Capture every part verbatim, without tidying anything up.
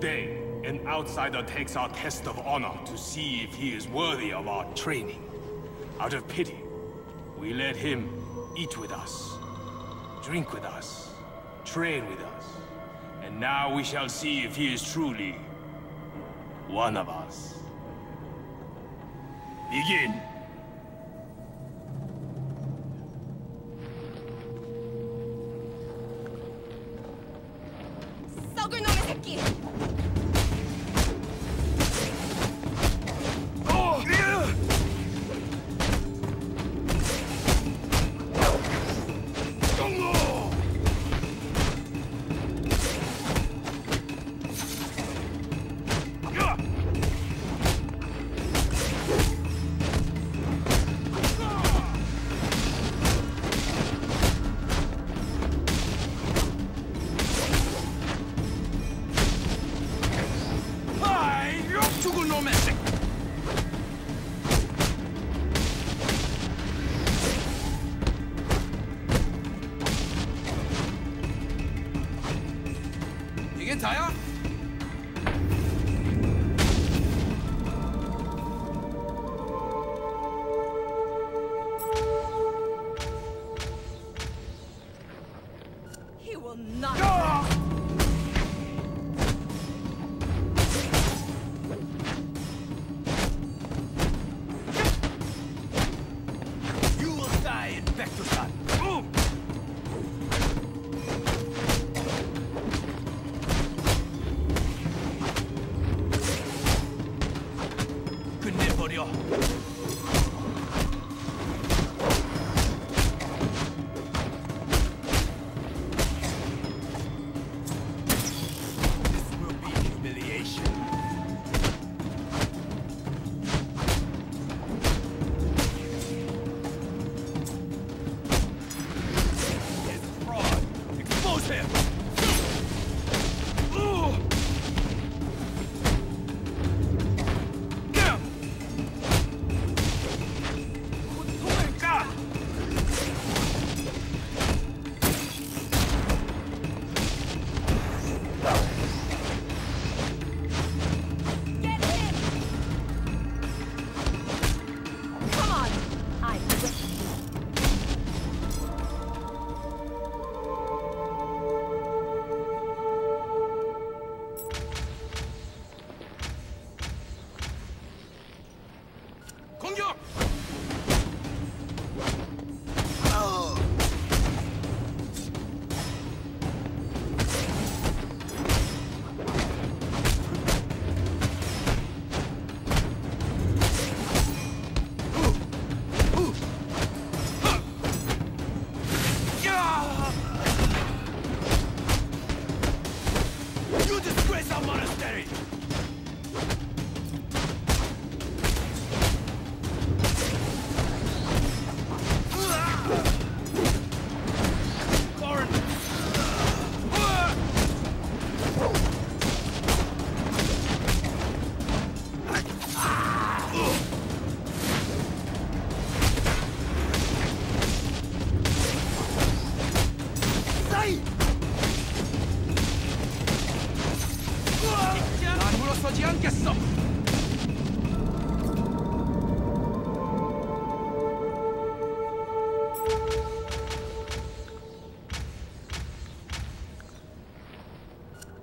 Today, an outsider takes our test of honor to see if he is worthy of our training. Out of pity, we let him eat with us, drink with us, train with us. And now we shall see if he is truly one of us. Begin!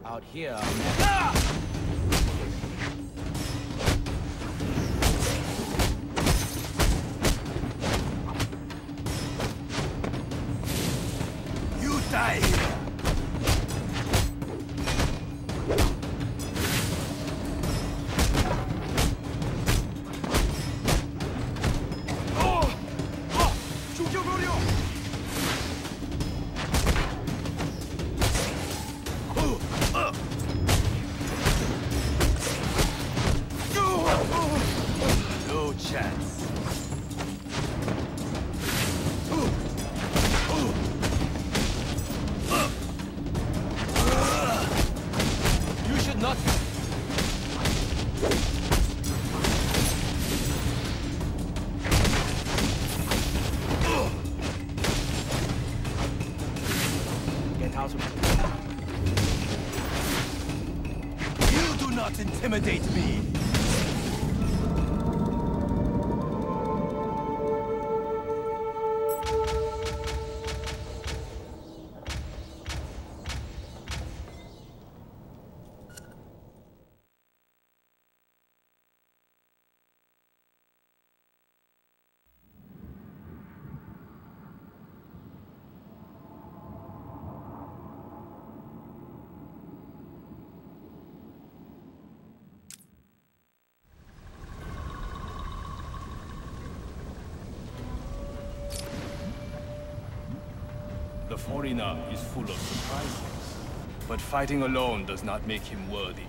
Out here, you die. Get out of here. not intimidate me! The foreigner is full of surprises, but fighting alone does not make him worthy.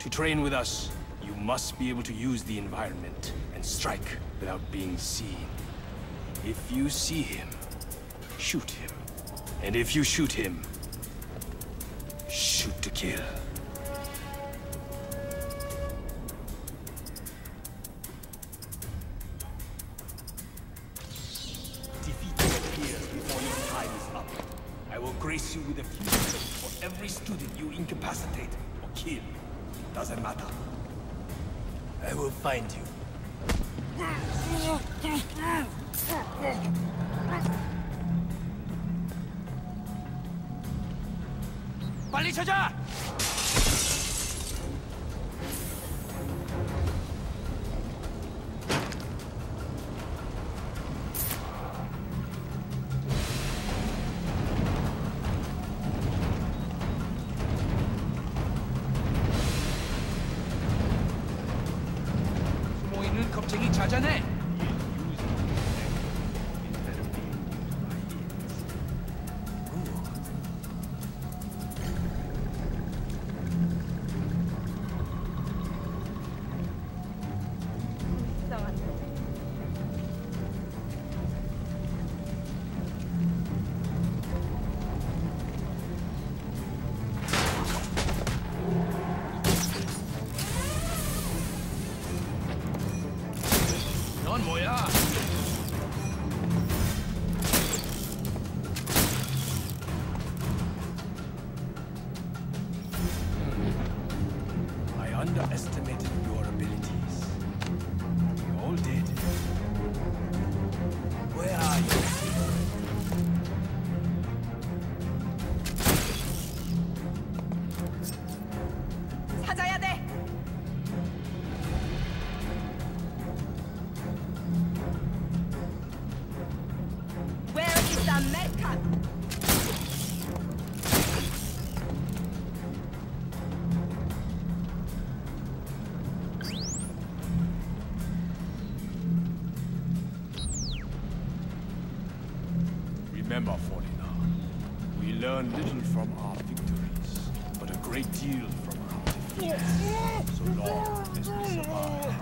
To train with us, you must be able to use the environment and strike without being seen. If you see him, shoot him. And if you shoot him, shoot to kill. You with a few seconds for every student you incapacitate or kill. Doesn't matter. I will find you. 빨리 찾아! 겁쟁이 찾아내! Underestimated your abilities. We all did. Where are you? 찾아야 돼. Where is the American? Remember, foreigner, we learn little from our victories, but a great deal from our defeats. So long as we survive.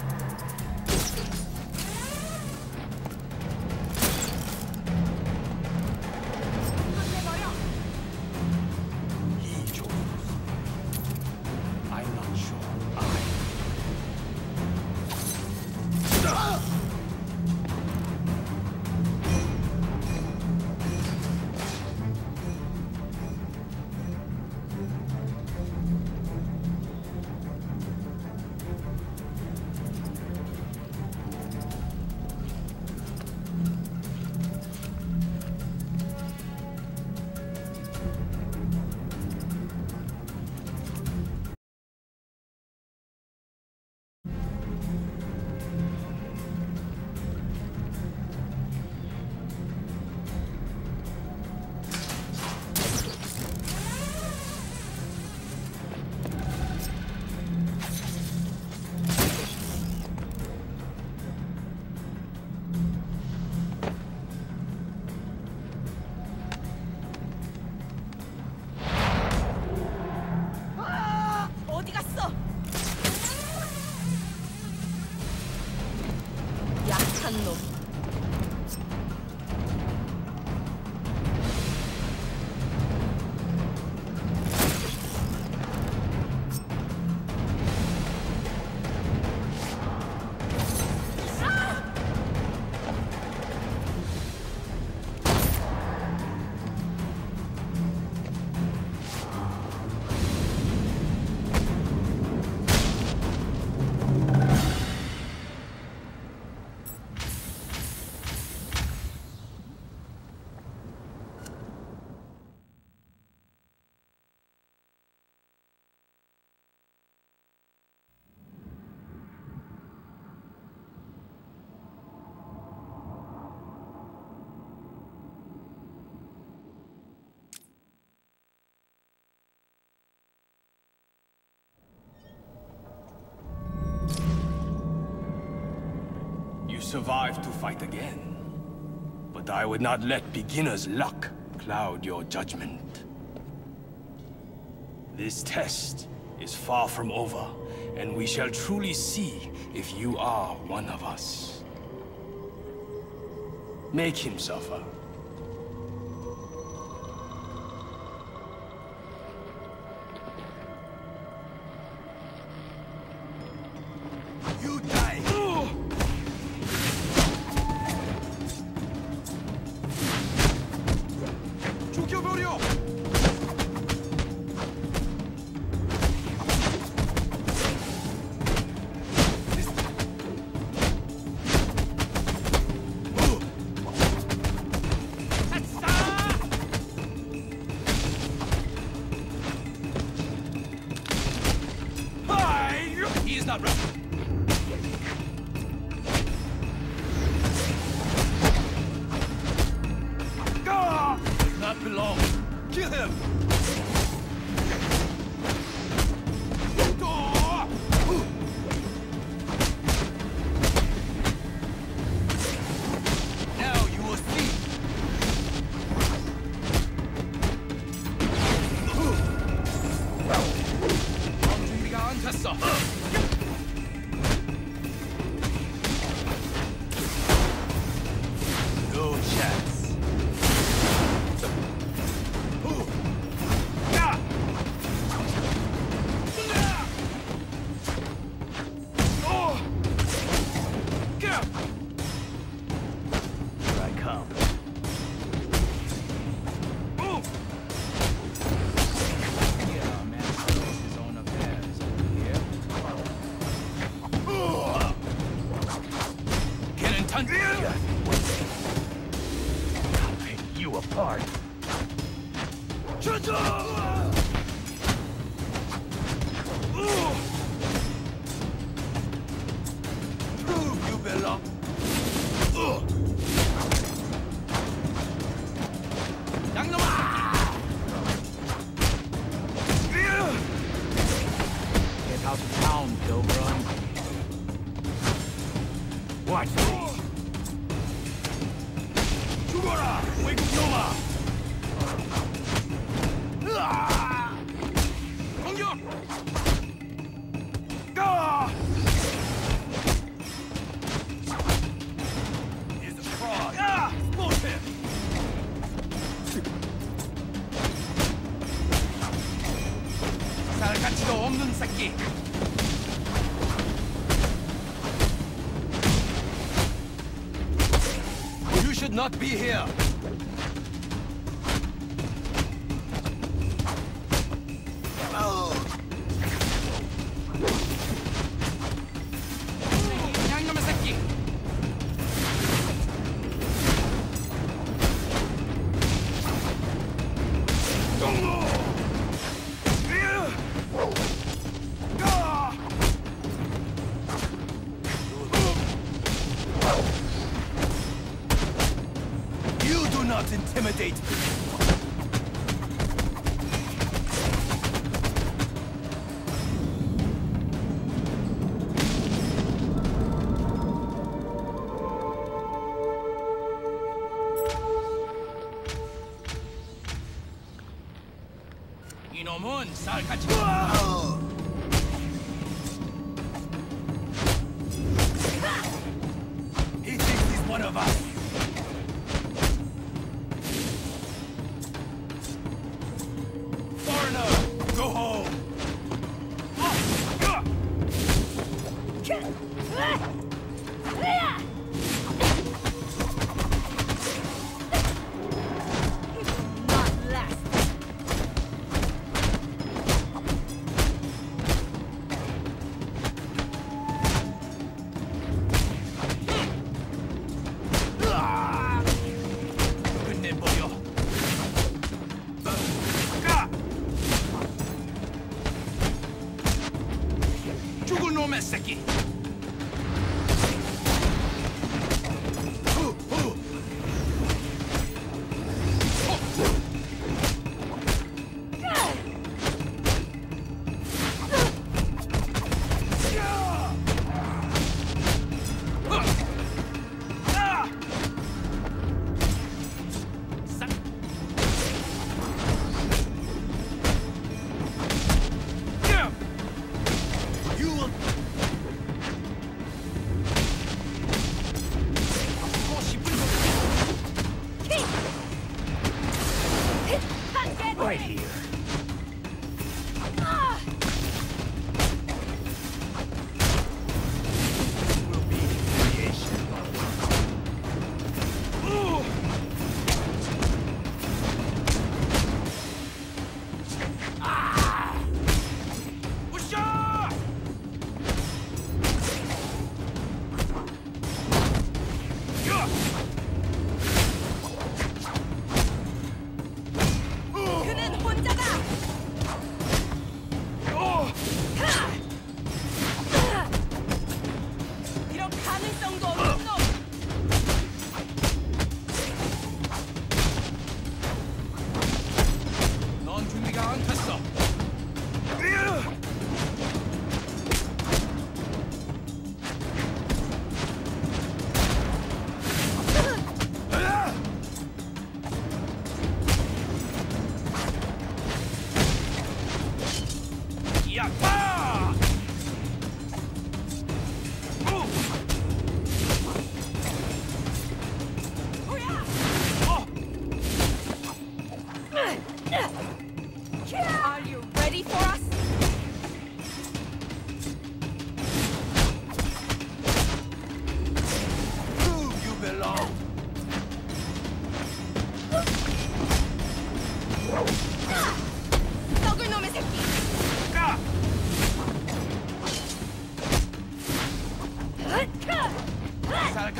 He chose. I'm not sure I. Ah! survived to fight again. But I would not let beginner's luck cloud your judgment. This test is far from over, and we shall truly see if you are one of us. Make him suffer. Not be here. Intimidate me. 이놈은 쌀 같이 He thinks he's one of us.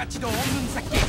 가치도 없는 새끼.